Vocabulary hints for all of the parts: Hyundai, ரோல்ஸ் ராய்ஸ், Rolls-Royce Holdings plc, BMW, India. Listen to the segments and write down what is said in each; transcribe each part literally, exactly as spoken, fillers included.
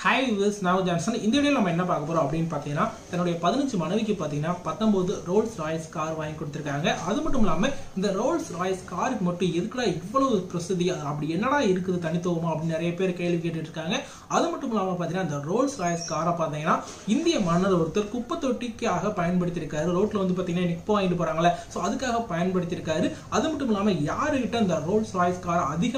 Hi viewers, now Johnson. In this video, we will talk about update. Patina. Then we will Rolls-Royce car buying. That is the Rolls-Royce car is not yet available. Process the update. Now, if you want to repair the Rolls-Royce car, India manner or that fifty-two car pine body. Road loan the point. So that car pine body. That the Rolls-Royce car is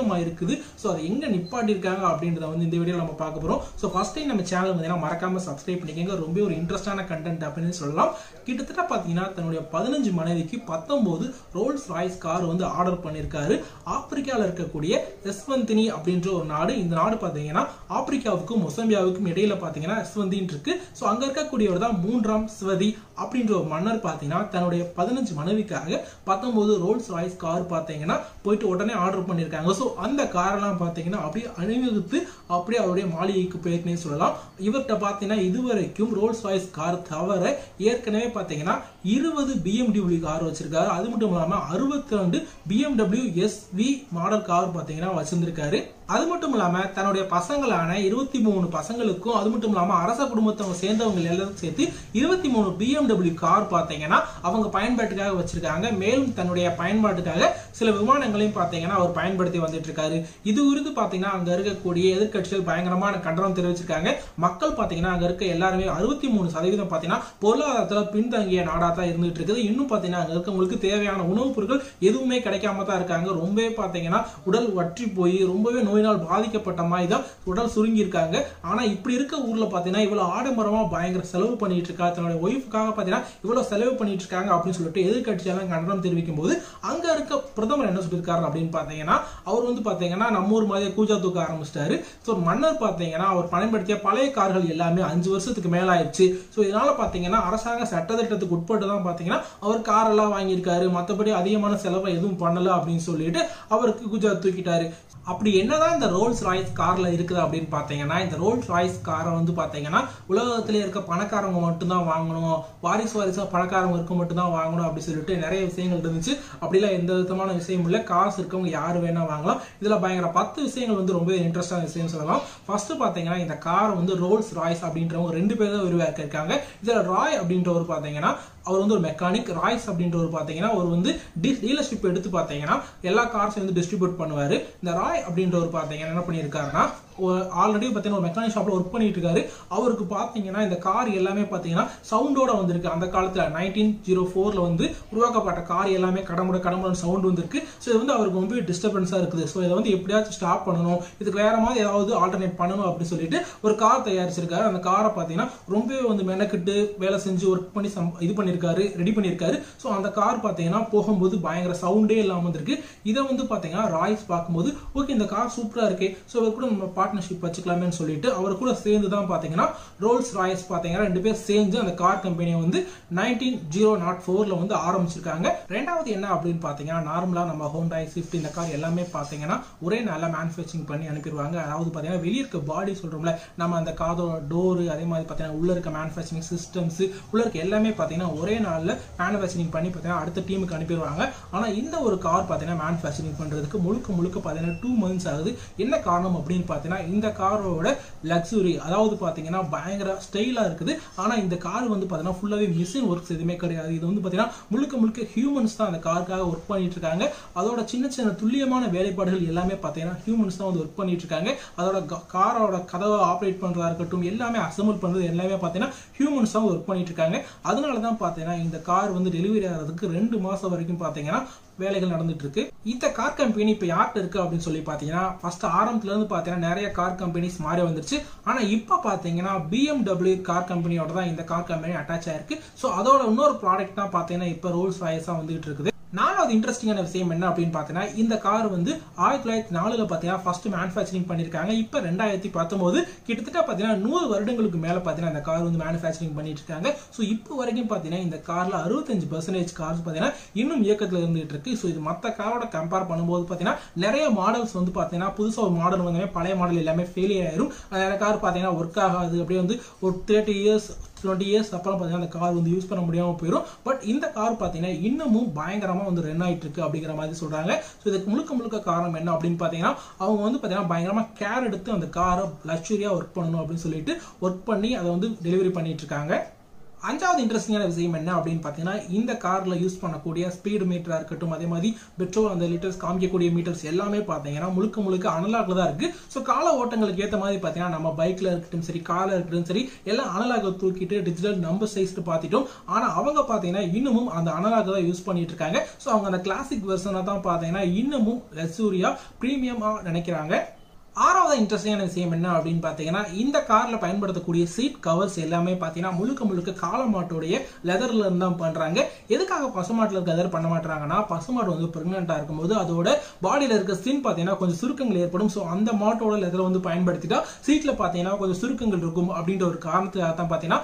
so that India Nippadi car update. In this video, we will so first time நம்ம channel வந்து நான் மறக்காம subscribe பண்ணிக்கங்க ரொம்ப ஒரு இன்ட்ரஸ்டான content அப்படினு சொல்லலாம் கிட்டத்தட்ட பாத்தீங்கன்னா தன்னுடைய பதினஞ்சு மணிக்கு பத்தொன்பது Rolls-Royce கார் வந்து ஆர்டர் பண்ணிருக்காரு ஆப்பிரிக்கால இருக்க கூடிய எஸ்வந்தினி அப்படின்ற ஒரு நாடு இந்த நாடு பாத்தீங்கன்னா ஆப்பிரிக்காவுக்கு மொசாம்பியாவுக்கு இடையில பாத்தீங்கன்னா எஸ்வந்தின் இருக்கு சோ அங்க இருக்க கூடியவர்தான் மூன்றாம் ஸ்வதி அப்படின்ற ஒரு மன்னர் பாத்தீங்கன்னா தன்னுடைய பதினஞ்சு மணிக்காக பத்தொன்பது Rolls-Royce கார் பாத்தீங்கன்னா போயிடு உடனே ஆர்டர் பண்ணிருக்காங்க சோ அந்த காரெல்லாம் பாத்தீங்கன்னா அப்படியே அணிவித்து அப்படியே அவருடைய மாளிகைக்கு பேர்னே சொல்லலாம் இவர்ட்ட பாத்தீனா இதுவரைக்கும் Rolls-Royce கார் தவிர ஏற்கனவே பாத்தீங்கன்னா இருபது B M W கார் வச்சிருக்காரு அது மட்டும் இல்லாம அறுபத்தி இரண்டு B M W S V model car பாத்தீங்கன்னா வச்சிருக்காரு அது மட்டும் இல்லாம தன்னுடைய பசங்களான இருபத்தி மூன்று பசங்களுக்கும் அது மட்டும் இல்லாம அரச குடும்பத்தவங்க சேர்ந்தவங்க எல்லாரும் சேர்த்து இருபத்தி மூன்று B M W கார் பாத்தீங்கன்னா அவங்க பயன்பாட்டுக்காக வச்சிருக்காங்க மேலும் தன்னுடைய பயன்பாட்டுக்காக சில விமானங்களையும் பாத்தீங்கன்னா அவர் பயன்படுத்தி வந்துட்டு இருக்காரு இது குறித்து பாத்தீங்கன்னா அங்க இருக்க கூடிய எதிர்க்கட்சிகள் பயங்கரமான கண்டனம் தெரிவிச்சிருக்காங்க மக்கள் பாத்தீங்கன்னா அங்க இருக்க எல்லாரும் அறுபத்தி மூன்று சதவீதம் பாத்தீங்கன்னா பொருளாதாரத்துல பின்தங்கிய நாடா தான் இருந்துட்டு இருக்குது இன்னும் பாத்தீங்கன்னா அங்க இருக்கவங்களுக்கு தேவையான உணவுப் பொருட்கள் எதுவுமே கிடைக்காம தான் இருக்காங்க ரொம்பவே பாத்தீங்கன்னா உடல் வற்றி போய் ரொம்பவே நாள் பாதிக்கப்பட்ட மாதிரி உடல் சுருங்கி இருக்காங்க ஆனா இப்படி இருக்க ஊர்ல பாத்தீனா இவ்வளவு ஆடம்பரமா பயங்கர செலவு பண்ணிட்டு இருக்காங்க தன்னோட வைஃப்காக பாத்தீனா இவ்வளவு செலவு பண்ணிட்டு இருக்காங்க அப்படி சொல்லிட்டு எதிர்க்கட்சியாளர் கண்டனம் தெரிவிக்கும்போது அங்க இருக்க பிரதமர் என்ன சொல்லிருக்காரு அப்படினு பாத்தீங்கன்னா அவர் வந்து பாத்தீங்கன்னா நம்ம ஊர் மாதிரி கூஜா தூக்க ஆரம்பிச்சிட்டாரு சோ மன்னர் பாத்தீங்கன்னா அவர் பயன்படுத்திய பழைய கார்கள் எல்லாமே அஞ்சு வருஷத்துக்கு மேல ஆயிடுச்சு சோ இதனால பாத்தீங்கன்னா அரசாங்க சட்டத்திட்டத்துக்கு உட்பட்டு தான் பாத்தீங்கன்னா அவர் கார் எல்லாம் வாங்கி இருக்காரு மத்தபடி அதிகமான செலவு எதுவும் பண்ணல அப்படினு சொல்லிட்டு அவருக்கு கூஜா தூக்கிட்டாரு அப்படி என்னதான் இந்த Rolls-Royce கார்ல இருக்குது அப்படினு பாத்தீங்கன்னா இந்த Rolls-Royce காரை வந்து பாத்தீங்கன்னா உலகத்திலே இருக்க பணக்காரங்க மட்டும் தான் வாங்கணும் வாரிசு வாரிசா பணக்காரங்க இருக்க மட்டும் தான் வாங்கணும் அப்படி சொல்லிட்டு நிறைய விஷயங்கள் இருந்துச்சு அப்படிலாம் எந்த விதமான விஷயம் இல்ல காசு இருக்கவங்க யார் வேணா வாங்கலாம் இதுல பயங்கர பத்து விஷயங்கள் வந்து ரொம்ப இன்ட்ரஸ்டான விஷயம் சொல்லலாம் ஃபர்ஸ்ட் பாத்தீங்கன்னா இந்த கார் வந்து Rolls-Royce அப்படின்றவங்க ரெண்டு பேர் தான் உருவாக்கி இருக்காங்க இதுல ராய் அப்படின்றவர் பாத்தீங்கன்னா அவர் வந்து ஒரு மெக்கானிக் ராய்ஸ் அப்படின்றவர் பாத்தீங்கன்னா அவர் வந்து டீலர்ஷிப் எடுத்து பாத்தீங்கன்னா எல்லா கார்ஸையும் வந்து டிஸ்ட்ரிபியூட் பண்ணுவாரு இந்த ராய் அப்படின்றவர் பாத்தீங்கன்னா என்ன பண்ணிருக்காருன்னா ஆல்ரெடி பாத்தீங்கன்னா ஒரு மெக்கானிக் ஷாப்ல வர்க் பண்ணிட்டு இருக்காரு அவருக்கு பாத்தீங்கன்னா இந்த கார் எல்லாமே பாத்தீங்கன்னா சவுண்டோட வந்திருக்கு அந்த காலத்துல ஆயிரத்து தொள்ளாயிரத்து நாற்பத்தி நான்கு ல வந்து உருவாக்கப்பட்ட கார் எல்லாமே கடமுட கடமுட சவுண்ட் வந்திருக்கு சோ இது வந்து அவருக்கு ரொம்ப டிஸ்டர்பன்ஸா இருக்குது சோ இத வந்து எப்படியாச்சும் ஸ்டாப் பண்ணனும் இதுக்கு வேற மாதிரி ஏதாவது ஆல்டர்னேட் பண்ணனும் அப்படி சொல்லிட்டு ஒரு கார் தயாரிச்சிருக்காரு அந்த காரை பாத்தீங்கன்னா ரொம்பவே வந்து மெனக்கிட்டு வேலை செஞ்சு வர்க் பண்ணி இது பண்ணிருக்காரு ரெடி பண்ணிருக்காரு சோ அந்த கார் பாத்தீங்கன்னா போகும்போது பயங்கர சவுண்டே இல்லாம வந்திருக்கு இத வந்து பாத்தீங்கன்னா ராய்ஸ் பாக்கும்போது ஓகே இந்த கார் சூப்பரா இருக்கு சோ இது கூட நம்ம பார்ட்னர்ஷிப் வச்சுக்கலாம்னு சொல்லிட்டு அவர் கூட சேர்ந்து தான் பாத்தீங்கன்னா Rolls-Royce பாத்தீங்கன்னா ரெண்டு பேர் சேர்ந்து அந்த கார் கம்பெனியை வந்து ஆயிரத்து தொள்ளாயிரத்து நாற்பத்தி நான்கு ல வந்து ஆரம்பிச்சிருக்காங்க இரண்டாவது என்ன அப்படினு பாத்தீங்கன்னா நார்மலா நம்ம Hyundai Swift இந்த கார் எல்லாமே பாத்தீங்கன்னா ஒரே நல்ல manufacturing பண்ணி அனுப்பிடுவாங்க அதாவது பாத்தீங்கன்னா வெளிய இருக்க பாடி சொல்றோம்ல நம்ம அந்த காரோட டோர் அதே மாதிரி பாத்தீங்கன்னா உள்ள இருக்க manufacturing systems உள்ள இருக்க எல்லாமே பாத்தீங்கன்னா ஒரே நாள்ல manufacturing பண்ணி பாத்தீங்கன்னா அடுத்த டீமுக்கு அனுப்பிடுவாங்க ஆனா இந்த ஒரு கார் பாத்தீங்கன்னா manufacturing பண்றதுக்கு முழுக்க முழுக்க பாத்தீங்கன்னா two months ஆகுது என்ன காரணம் அப்படினு பாத்தீங்கன்னா இந்த காரோட லக்ஸரி அதாவது பாத்தீங்கன்னா பயங்கர ஸ்டைலா இருக்குது ஆனா இந்த கார் வந்து பாத்தீங்கன்னா ஃபுல்லாவே மிஷின் வர்க்ஸ் எதுமே கிடையாது இது வந்து பாத்தீங்கன்னா முழுக்க முழுக்க ஹியூமன்ஸ் தான் அந்த கார்க்காக வர்க் பண்ணிட்டு இருக்காங்க அதோட சின்ன சின்ன துல்லியமான வேலைப்பாடுகள் எல்லாமே பாத்தீங்கன்னா ஹியூமன்ஸ் தான் வந்து வர்க் பண்ணிட்டு இருக்காங்க அதோட காரோட கதவை ஆப்ரேட் பண்றதா இருக்கட்டும் எல்லாமே அசம்பிள் பண்றது எல்லாமே பாத்தீங்கன்னா ஹியூமன்ஸ் தான் வர்க் பண்ணிட்டு இருக்காங்க அதனால தான் பாத்தீங்கன்னா இந்த கார் வந்து டெலிவரி ஆகிறதுக்கு ரெண்டு மாசம் வரைக்கும் பாத்தீங்கன்னா வேலைகள் நடந்துட்டு இருக்கு இந்த கார் கம்பெனி இப்ப யார்ட்ட இருக்கு அப்படின்னு சொல்லி பாத்தீங்கன்னா ஃபர்ஸ்ட் ஆரம்பத்துல இருந்து பாத்தீங்கன்னா நிறைய கார் கம்பெனிஸ் மாறி வந்துருச்சு ஆனா இப்ப பாத்தீங்கன்னா B M W கார் கம்பெனியோட தான் இந்த கார் கம்பெனி அட்டாச் ஆயிருக்கு சோ அதோட இன்னொரு ப்ராடக்ட் தான் பாத்தீங்கன்னா இப்ப Rolls-Royce வந்துட்டு இருக்குது நாலாவது இன்ட்ரெஸ்டிங்கான விஷயம் என்ன அப்படின்னு பாத்தீங்கன்னா இந்த கார் வந்து ஆயிரத்தி தொள்ளாயிரத்தி நாலுல பாத்தீங்கன்னா ஃபர்ஸ்ட் மேனுஃபேக்சரிங் பண்ணிருக்காங்க இப்ப ரெண்டாயிரத்தி பத்தொன்பது கிட்டத்தட்ட பாத்தீங்கன்னா நூறு வருடங்களுக்கு மேல பாத்தீங்கன்னா இந்த கார் வந்து மேனுஃபேக்சரிங் பண்ணிட்டு இருக்காங்க சோ இப்போ வரைக்கும் பாத்தீங்கன்னா இந்த கார்ல அறுபத்தஞ்சு பெர்சன்டேஜ் கார்ஸ் பாத்தீங்கன்னா இன்னும் இயக்கத்துல இருந்துட்டு இருக்கு சோ இது மற்ற காரோட கம்பேர் பண்ணும்போது பாத்தீங்கன்னா நிறைய மாடல்ஸ் வந்து பாத்தீங்கன்னா புதுசா ஒரு மாடல் வந்தாலே பழைய மாடல் எல்லாமே ஃபெயிலியர் ஆயிரும் நிறைய கார் பாத்தீங்கன்னா ஒர்க் ஆகாது அப்படியே வந்து ஒரு தேர்ட்டி இயர்ஸ் twenty years அப்புறம் பாத்தீங்கன்னா அந்த கார் வந்து யூஸ் பண்ண முடியாம போயிடும். பட் இந்த கார் பாத்தீங்கன்னா இன்னமும் பயங்கரமா வந்து ரன் ஆயிட்டு இருக்கு அப்படிங்கற மாதிரி சொல்றாங்க. சோ இதுக்கு முழுக்க முழுக்க காரணம் என்ன அப்படினு பாத்தீங்கன்னா அவங்க வந்து பாத்தீங்கன்னா பயங்கரமா கேர் எடுத்து அந்த காரை லக்ஸூரியா வர்க் பண்ணனும் அப்படினு சொல்லிட்டு வர்க் பண்ணி அதை வந்து டெலிவரி பண்ணிட்டு இருக்காங்க. அஞ்சாவது இன்ட்ரெஸ்டிங்கான விஷயம் என்ன அப்படின்னு பார்த்தீங்கன்னா இந்த காரில் யூஸ் பண்ணக்கூடிய ஸ்பீடு மீட்டராக இருக்கட்டும், அதே மாதிரி பெட்ரோல் அந்த லிட்டர்ஸ் காமிக்கக்கூடிய மீட்டர்ஸ் எல்லாமே பார்த்தீங்கன்னா முழுக்க முழுக்க அனலாகில் தான் இருக்குது. ஸோ கால ஓட்டங்களுக்கு ஏற்ற மாதிரி பார்த்தீங்கன்னா நம்ம பைக்கில் இருக்கட்டும் சரி காரில் இருக்கட்டும் சரி எல்லாம் அனலாக தூக்கிட்டு டிஜிட்டல் நம்பர் சைஸ்ட்டு பார்த்துட்டோம். ஆனால் அவங்க பார்த்தீங்கன்னா இன்னமும் அந்த அனலாக தான் யூஸ் பண்ணிட்டு இருக்காங்க. ஸோ அவங்க அந்த கிளாசிக் வெர்ஷனை தான் பார்த்தீங்கன்னா இன்னமும் லக்ஸூரியாக ப்ரீமியமாக நினைக்கிறாங்க. ஆறாவது இன்ட்ரெஸ்டிங்கான விஷயம் என்ன அப்படின்னு பார்த்தீங்கன்னா இந்த காரில் பயன்படுத்தக்கூடிய சீட் கவர்ஸ் எல்லாமே பார்த்தீங்கன்னா முழுக்க முழுக்க காலமாட்டோடைய லெதரில் இருந்து தான் பண்ணுறாங்க. எதுக்காக பசுமாட்டில் லெதர் பண்ண மாட்டுறாங்கன்னா பசுமாட்டு வந்து ப்ரெக்னெண்ட்டாக இருக்கும்போது அதோட பாடியில் இருக்க ஸ்கின் பார்த்தீங்கன்னா கொஞ்சம் சுருக்கங்கள் ஏற்படும். ஸோ அந்த மாட்டோட லெதரை வந்து பயன்படுத்திட்டா சீட்டில் பார்த்தீங்கன்னா கொஞ்சம் சுருக்கங்கள் இருக்கும் அப்படின்ற ஒரு காரணத்துக்காக தான் பார்த்தீங்கன்னா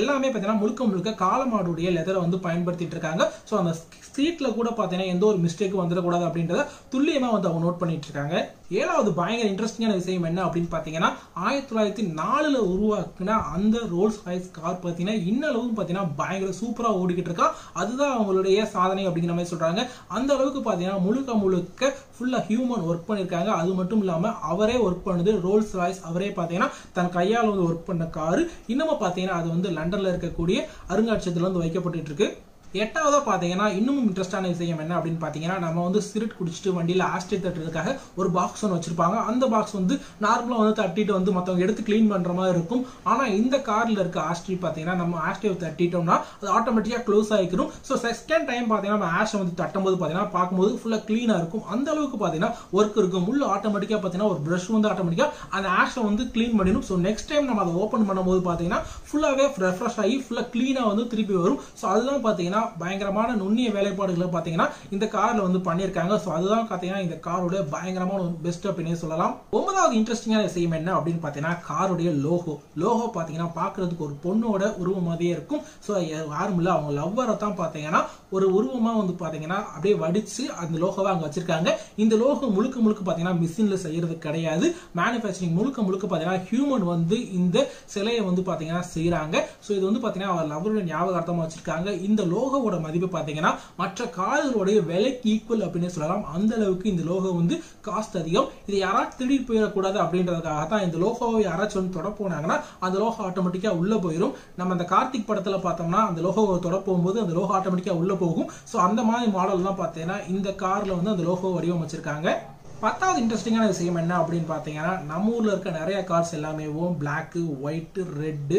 எல்லாமே பார்த்தீங்கன்னா முழுக்க முழுக்க காலமாடுடைய லெதரை வந்து பயன்படுத்திட்டு இருக்காங்க. ஸோ அந்த சீட்டில் கூட பார்த்தீங்கன்னா எந்த ஒரு மிஸ்டேக்கும் வந்துடக்கூடாது அப்படின்றத துல்லியமாக வந்து அவங்க நோட் பண்ணிட்டு இருக்காங்க. ஏழாவது பயங்கர இன்ட்ரெஸ்டிங்கான விஷயம் என்ன அப்படின்னு பார்த்தீங்கன்னா ஆயிரத்தி தொள்ளாயிரத்தி நாலுல உருவாக்குன அந்த ரோல்ஸ் ராய்ஸ் கார் பார்த்தீங்கன்னா இன்னளவும் பார்த்தீங்கன்னா பயங்கர சூப்பராக ஓடிக்கிட்டு இருக்கா. அதுதான் அவங்களுடைய சாதனை அப்படிங்கிற மாதிரி சொல்றாங்க. அந்த அளவுக்கு பார்த்தீங்கன்னா முழுக்க முழுக்க ஃபுல்லாக ஹியூமன் ஒர்க் பண்ணியிருக்காங்க. அது மட்டும் இல்லாமல் அவரே ஒர்க் பண்ணுது ரோல்ஸ் ராய்ஸ். அவரே பார்த்தீங்கன்னா தன் கையால் வந்து ஒர்க் பண்ண காரு இன்னமும் பார்த்தீங்கன்னா அது வந்து லண்டன்ல இருக்கக்கூடிய அருங்காட்சியகத்தில் வந்து வைக்கப்பட்டு இருக்கு. எட்டாவதாக பார்த்தீங்கன்னா இன்னமும் இன்ட்ரெஸ்டான விஷயம் என்ன அப்படின்னு பார்த்தீங்கன்னா நம்ம வந்து சிகரெட் குடிச்சிட்டு வண்டியில் ஆஸ்ட்ரே தட்டுறதுக்காக ஒரு பாக்ஸ் ஒன்று வச்சுருப்பாங்க. அந்த பாக்ஸ் வந்து நார்மலாக வந்து தட்டிட்டு வந்து மற்றவங்க எடுத்து க்ளீன் பண்ணுற மாதிரி இருக்கும். ஆனால் இந்த காரில் இருக்க ஆஸ்ட்ரி பார்த்தீங்கன்னா நம்ம ஆஸ்ட்ரே தட்டிட்டோம்னா அது ஆட்டோமேட்டிக்காக க்ளோஸ் ஆகிக்கிறோம். ஸோ செகண்ட் டைம் பார்த்தீங்கன்னா நம்ம ஆஷை வந்து தட்டும்போது பார்த்தீங்கன்னா பார்க்கும்போது ஃபுல்லாக க்ளீனாக இருக்கும். அந்த அளவுக்கு பார்த்தீங்கன்னா ஒர்க் இருக்கும். உள்ள ஆட்டோமேட்டிக்காக பார்த்தீங்கன்னா ஒரு ப்ரஷ் வந்து ஆட்டோமேட்டிக்காக அந்த ஆஷை வந்து க்ளீன் பண்ணிடும். ஸோ நெக்ஸ்ட் டைம் நம்ம அதை ஓப்பன் பண்ணும்போது பார்த்தீங்கன்னா ஃபுல்லாகவே ரெஃப்ரெஷ் ஆகி ஃபுல்லாக க்ளீனாக வந்து திருப்பி வரும். ஸோ அதுதான் பார்த்தீங்கன்னா பயங்கரமான நுண்ணிய வேலைப்பாடுகளை பார்த்தீங்கன்னா இந்த கார்ல வந்து பண்ணியிருக்காங்க. ஸோ அதுதான் பார்த்தீங்கன்னா இந்த காரோட பயங்கரமான பெஸ்ட் அப்படின்னு சொல்லலாம். ஒன்பதாவது இன்ட்ரெஸ்டிங்கான விஷயம் என்ன அப்படின்னு பார்த்தீங்கன்னா காருடைய லோகோ லோகோ பார்த்தீங்கன்னா பார்க்கறதுக்கு ஒரு பொண்ணோட உருவம் மாதிரியே இருக்கும். ஸோ யாரும் இல்லை அவங்க லவ்வரை தான் பார்த்தீங்கன்னா ஒரு உருவமாக வந்து பார்த்தீங்கன்னா அப்படியே வடிச்சு அந்த லோகோவை அங்கே வச்சிருக்காங்க. இந்த லோகோ முழுக்க முழுக்க பார்த்தீங்கன்னா மிஷின்ல செய்யறது கிடையாது. மேனுஃபேக்சரிங் முழுக்க முழுக்க பார்த்தீங்கன்னா ஹியூமன் வந்து இந்த சிலையை வந்து பார்த்தீங்கன்னா செய்யறாங்க. ஸோ இது வந்து பார்த்தீங்கன்னா அவர் லவ்வரோட ஞாபகார்த்தமாக வச்சிருக்காங்க. இந்த லோகோ லோகோவோட மதிப்பு பார்த்தீங்கன்னா மற்ற கார்களுடைய விலைக்கு ஈக்குவல் அப்படின்னு சொல்லலாம். அந்த அளவுக்கு இந்த லோகோ வந்து காஸ்ட் அதிகம். இது யாராச்சும் திருடி போயிடக்கூடாது அப்படின்றதுக்காக தான் இந்த லோகோவை யாராச்சும் வந்து தொட போனாங்கன்னா அந்த லோகோ ஆட்டோமேட்டிக்காக உள்ளே போயிடும். நம்ம அந்த கார்த்திக் படத்தில் பார்த்தோம்னா அந்த லோகோவை தொட போகும்போது அந்த லோகோ ஆட்டோமேட்டிக்காக உள்ளே போகும். ஸோ அந்த மாதிரி மாடல் தான் பார்த்தீங்கன்னா இந்த காரில் வந்து அந்த லோகோ வடிவம் வச்சிருக்காங்க. பத்தாவது இன்ட்ரெஸ்டிங்கான விஷயம் என்ன அப்படின்னு பார்த்தீங்கன்னா நம்ம ஊரில் இருக்க நிறைய கார்ஸ் எல்லாமே பிளாக்கு ஒயிட்டு ரெட்டு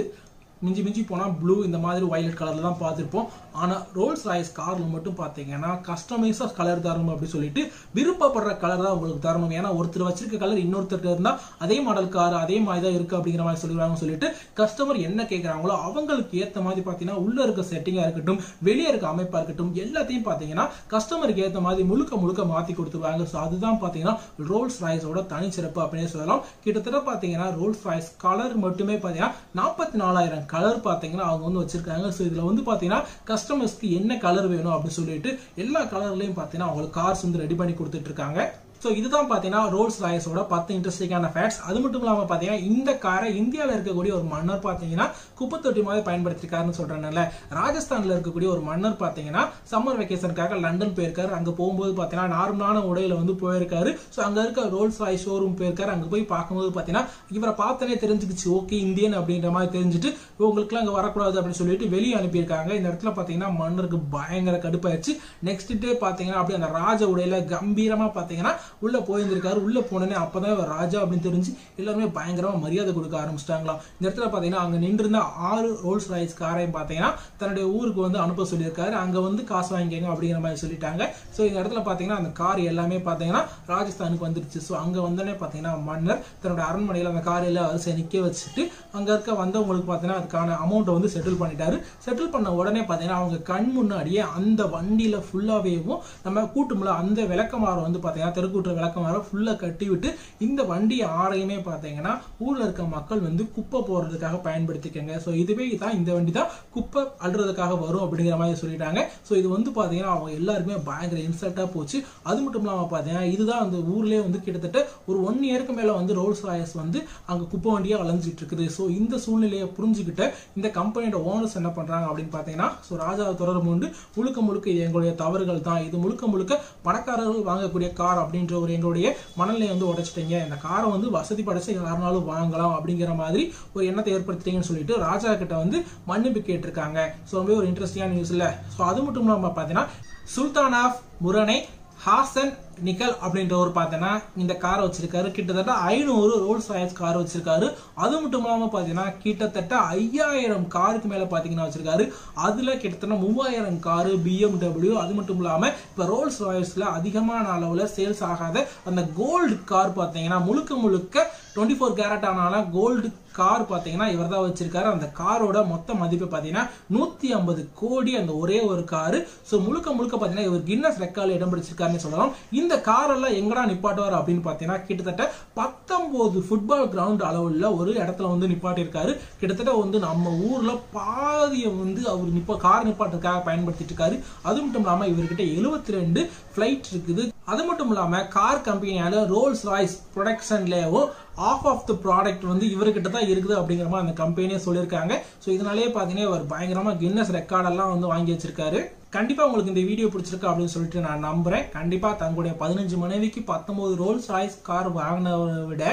மிஞ்சி மிஞ்சி போனால் ப்ளூ இந்த மாதிரி வயலட் கலரில் தான் பார்த்துருப்போம். ஆனால் ரோல்ஸ் ராய்ஸ் காரில் மட்டும் பார்த்தீங்கன்னா கஸ்டமைஸாக கலர் தரணும் அப்படின்னு சொல்லிட்டு விருப்பப்படுற கலர் தான் உங்களுக்கு தரணும். ஏன்னா ஒருத்தர் வச்சிருக்க கலர் இன்னொருத்தருக்கு இருந்தால் அதே மாடல் கார் அதே மாதிரி தான் இருக்குது அப்படிங்கிற மாதிரி சொல்லிடுவாங்கன்னு சொல்லிட்டு கஸ்டமர் என்ன கேட்குறாங்களோ அவங்களுக்கு ஏற்ற மாதிரி பார்த்தீங்கன்னா உள்ளே இருக்க செட்டிங்காக இருக்கட்டும் வெளியே இருக்க அமைப்பாக இருக்கட்டும் எல்லாத்தையும் பார்த்தீங்கன்னா கஸ்டமருக்கு ஏற்ற மாதிரி முழுக்க முழுக்க மாற்றி கொடுத்துருவாங்க. ஸோ அதுதான் பார்த்தீங்கன்னா ரோல்ஸ் ராய்ஸோட தனிச்சிறப்பு அப்படின்னு சொல்லலாம். கிட்டத்தட்ட பார்த்தீங்கன்னா ரோல்ஸ் ராய்ஸ் கலர் மட்டுமே பார்த்தீங்கன்னா நாற்பத்தி நாலாயிரம் கலர் பார்த்தீங்கன்னா அவங்க வந்து வச்சிருக்காங்க. ஸோ இதில் வந்து பார்த்தீங்கன்னா கஸ்டமர்ஸ்க்கு என்ன கலர் வேணும் அப்படின்னு சொல்லிட்டு எல்லா கலர்லையும் பார்த்தீங்கன்னா அவங்களுக்கு கார்ஸ் வந்து ரெடி பண்ணி கொடுத்துட்டு இருக்காங்க. ஸோ இதுதான் பார்த்தீங்கன்னா ரோல்ஸ் ராய்ஸோட பத்து இன்ட்ரெஸ்டிங்கான ஃபேக்ட்ஸ். அது மட்டும் இல்லாமல் பார்த்தீங்கன்னா இந்த காரை இந்தியாவில் இருக்கக்கூடிய ஒரு மன்னர் பார்த்தீங்கன்னா குப்பத்தொட்டி மாதிரி பயன்படுத்திருக்காருன்னு சொல்கிறனால ராஜஸ்தானில் இருக்கக்கூடிய ஒரு மன்னர் பார்த்தீங்கன்னா சம்மர் வெக்கேஷனுக்காக லண்டன் போயிருக்காரு. அங்கே போகும்போது பார்த்தீங்கன்னா நார்மலான உடையில் வந்து போயிருக்காரு. ஸோ அங்கே இருக்க ரோல்ஸ் ராய்ஸ் ஷோரூம் போயிருக்காரு. அங்கே போய் பார்க்கும்போது பார்த்தீங்கன்னா இவரை பார்த்தனே தெரிஞ்சுக்கிச்சு ஓகே இந்தியன் அப்படின்ற மாதிரி தெரிஞ்சுட்டு இவங்களுக்குலாம் அங்கே வரக்கூடாது அப்படின்னு சொல்லிட்டு வெளியே அனுப்பியிருக்காங்க. இந்த இடத்துல பார்த்தீங்கன்னா மன்னருக்கு பயங்கர கடுப்பாயிடுச்சு. நெக்ஸ்ட் டே பார்த்தீங்கன்னா அப்படியே அந்த ராஜ உடையில கம்பீரமாக பார்த்தீங்கன்னா உள்ள போயிருந்திருக்காரு. உள்ள போனே அப்பதான் ராஜா அப்படின்னு தெரிஞ்சு எல்லாருமே பயங்கரமா மரியாதை கொடுக்க ஆரம்பிச்சிட்டாங்களாம். இந்த இடத்துல பாத்தீங்கன்னா அங்க நின்று இருந்த ஆறு ரோல்ஸ் ராய்ஸ் காரையும் பாத்தீங்கன்னா தன்னுடைய ஊருக்கு வந்து அனுப்ப சொல்லியிருக்காரு. அங்க வந்து காசு வாங்கிக்கங்க அப்படிங்கிற மாதிரி சொல்லிட்டாங்க. சோ இந்த இடத்துல பாத்தீங்கன்னா அந்த கார் எல்லாமே பாத்தீங்கன்னா ராஜஸ்தானுக்கு வந்துருச்சு. சோ அங்க வந்தோடனே பாத்தீங்கன்னா மன்னர் தன்னுடைய அரண்மனையில அந்த கார் எல்லாம் வரிசை நிக்க வச்சுட்டு அங்க இருக்க வந்தவங்களுக்கு பாத்தீங்கன்னா அதுக்கான அமௌண்ட்டை வந்து செட்டில் பண்ணிட்டாரு. செட்டில் பண்ண உடனே பாத்தீங்கன்னா அவங்க கண் முன்னாடியே அந்த வண்டியில ஃபுல்லாவேவும் நம்ம கூட்டுமுள்ள அந்த விளக்கமாற வந்து பாத்தீங்கன்னா தெருக்கு போட்டுற விளக்கமாற ஃபுல்லா கட்டி விட்டு இந்த வண்டி ஆரையுமே பாத்தீங்கன்னா ஊர்ல இருக்க மக்கள் வந்து குப்பை போடுறதுக்காக பயன்படுத்திக்கங்க. சோ இதுவே தான் இந்த வண்டி தான் குப்பை அள்ளுறதுக்காக வரும் அப்படிங்கற மாதிரி சொல்லிட்டாங்க. சோ இது வந்து பாத்தீங்கன்னா அவங்க எல்லாருமே பயங்கர இன்சல்ட்டா போச்சு. அது மட்டும் இல்லாம பாத்தீங்கன்னா இதுதான் அந்த ஊர்லயே வந்து கிட்டத்தட்ட ஒரு ஒன்று ஏருக்கு மேல வந்து ரோல்ஸ் ராய்ஸ் வந்து அங்க குப்பை வண்டியா அலைஞ்சிட்டு இருக்குது. சோ இந்த சூழ்நிலையை புரிஞ்சுக்கிட்ட இந்த கம்பெனியோட ஓனர்ஸ் என்ன பண்றாங்க அப்படின்னு பாத்தீங்கன்னா சோ ராஜாவை தொடர்பு கொண்டு முழுக்க முழுக்க எங்களுடைய தவறுகள் தான், இது முழுக்க முழுக்க பணக்காரர்கள் வாங்கக்கூடிய கார் அப்படின்ற ஒரு எங்களுடைய மனநிலையை வந்து உடைச்சிட்டீங்க, இந்த காரை வந்து வசதி படைச்சு யாருனாலும் வாங்கலாம் அப்படிங்கிற மாதிரி ஒரு எண்ணத்தை ஏற்படுத்திட்டீங்கன்னு சொல்லிட்டு ராஜா கிட்ட வந்து மன்னிப்பு கேட்டிருக்காங்க. சோ ரொம்பவே ஒரு இன்ட்ரெஸ்டிங்கான நியூஸ் இல்ல. சோ அது மட்டும் இல்லாம பாத்தீங்கன்னா Sultan of Brunei Hassanal அப்படின்றவர் பார்த்தீங்கன்னா இந்த காரை வச்சிருக்காரு. கிட்டத்தட்ட ஐநூறு ரோல்ஸ் ராய்ஸ் கார் வச்சிருக்காரு. அது மட்டும் இல்லாமல் பார்த்தீங்கன்னா கிட்டத்தட்ட ஐயாயிரம் காருக்கு மேலே பார்த்தீங்கன்னா வச்சிருக்காரு. அதில் கிட்டத்தட்ட மூவாயிரம் காரு பிஎம்டபிள்யூ. அது மட்டும் இல்லாமல் இப்போ ரோல்ஸ் ராய்ஸில் அதிகமான அளவில் சேல்ஸ் ஆகாத அந்த கோல்டு கார் பார்த்தீங்கன்னா முழுக்க முழுக்க டுவெண்ட்டி ஃபோர் கேரட் ஆனாலும் கோல்டு கார் பார்த்தீங்கன்னா இவர் தான் வச்சிருக்காரு. அந்த காரோட மொத்த மதிப்பு பார்த்தீங்கன்னா நூற்றி ஐம்பது கோடி அந்த ஒரே ஒரு காரு. ஸோ முழுக்க முழுக்க பார்த்தீங்கன்னா இவர் கின்னஸ் ரெக்கார்டில் இடம் பிடிச்சிருக்காருன்னு சொல்லலாம். இந்த காரெல்லாம் எங்கடா நிப்பாட்டுவார் அப்படின்னு பார்த்தீங்கன்னா கிட்டத்தட்ட பத்தொம்போது ஃபுட்பால் கிரவுண்ட் அளவில் ஒரு இடத்துல வந்து நிப்பாட்டியிருக்காரு. கிட்டத்தட்ட வந்து நம்ம ஊரில் பாதியை வந்து அவர் நிப்பா கார் நிப்பாட்டுக்காக பயன்படுத்திட்டு இருக்காரு. அது மட்டும் இல்லாமல் இவர்கிட்ட எழுபத்தி ரெண்டு ஃப்ளைட் இருக்குது. அது மட்டும் இல்லாமல் கார் கம்பெனியால் ரோல்ஸ் ராய்ஸ் ப்ரொடக்ஷன்லேயும் ஆஃப் ஆஃப் த ப்ராடக்ட் வந்து இவர்கிட்ட தான் இருக்குது அப்படிங்கிற மாதிரி அந்த கம்பெனியே சொல்லியிருக்காங்க. ஸோ இதனாலே பார்த்தீங்கன்னா இவர் பயங்கரமாக கின்னஸ் ரெக்கார்டெல்லாம் வந்து வாங்கி வச்சிருக்காரு. கண்டிப்பாக உங்களுக்கு இந்த வீடியோ பிடிச்சிருக்கு அப்படின்னு சொல்லிட்டு நான் நம்புறேன். கண்டிப்பாக தங்களுடைய பதினஞ்சு மனைவிக்கு பத்தொம்போது ரோல்ஸ் ராய்ஸ் கார் வாங்கினதை விட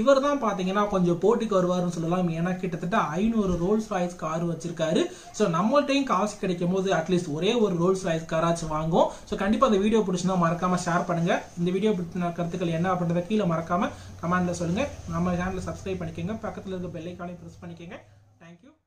இவர் தான் பார்த்தீங்கன்னா கொஞ்சம் போட்டிக்கு வருவார்னு சொல்லலாம். ஏன்னா கிட்டத்தட்ட ஐநூறு ரோல்ஸ் ராய்ஸ் கார் வச்சிருக்காரு. ஸோ நம்மள்டையும் காசு கிடைக்கும் போது அட்லீஸ்ட் ஒரே ஒரு ரோல்ஸ் ராய்ஸ் காராச்சும் வாங்குவோம். ஸோ கண்டிப்பாக இந்த வீடியோ பிடிச்சினா மறக்காமல் ஷேர் பண்ணுங்கள். இந்த வீடியோ பிடிச்ச கருத்துக்கள் என்ன அப்படின்றத கீழே மறக்காமல் கமெண்டில் சொல்லுங்கள். நம்ம சேனலில் சப்ஸ்கிரைப் பண்ணிக்கோங்க. பக்கத்தில் இருக்க பெல்லைக்கானையும் ப்ரெஸ் பண்ணிக்கோங்க. தேங்க்யூ.